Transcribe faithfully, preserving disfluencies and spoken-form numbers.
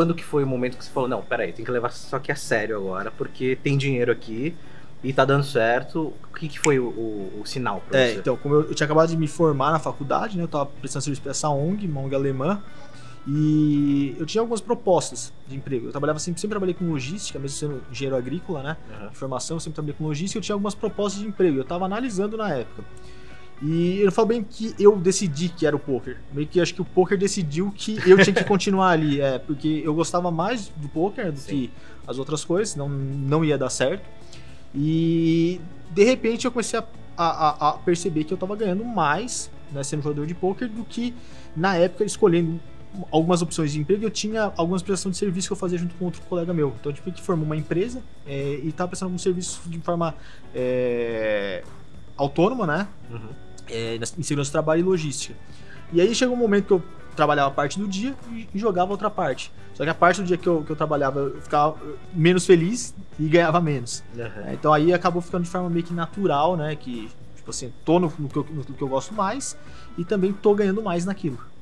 quando que foi o momento que você falou, não, peraí, tem que levar só que a sério agora, porque tem dinheiro aqui e tá dando certo? O que, que foi o, o, o sinal pra é, você? Então, como eu, eu tinha acabado de me formar na faculdade, né, eu tava prestando serviço pra essa ONG, uma ONG alemã, e eu tinha algumas propostas de emprego. Eu trabalhava sempre, sempre trabalhei com logística, mesmo sendo engenheiro agrícola, né, uhum. formação, eu sempre trabalhei com logística, eu tinha algumas propostas de emprego, eu tava analisando na época. E eu não falo bem que eu decidi que era o poker. Meio que acho que o poker decidiu que eu tinha que continuar ali. É, porque eu gostava mais do poker do Sim. que as outras coisas, não, não ia dar certo. E de repente eu comecei a, a, a perceber que eu tava ganhando mais, né, sendo jogador de poker, do que na época escolhendo algumas opções de emprego. Eu tinha algumas prestações de serviço que eu fazia junto com outro colega meu. Então, tipo, que formou uma empresa é, e tava prestando algum serviço de forma é, autônoma, né? Uhum. É, em segurança do trabalho e logística. E aí chegou um momento que eu trabalhava parte do dia e jogava outra parte. Só que a parte do dia que eu, que eu trabalhava, eu ficava menos feliz e ganhava menos. Uhum. Então aí acabou ficando de forma meio que natural, né? Que, tipo assim, tô no, no, que, eu, no que eu gosto mais e também tô ganhando mais naquilo.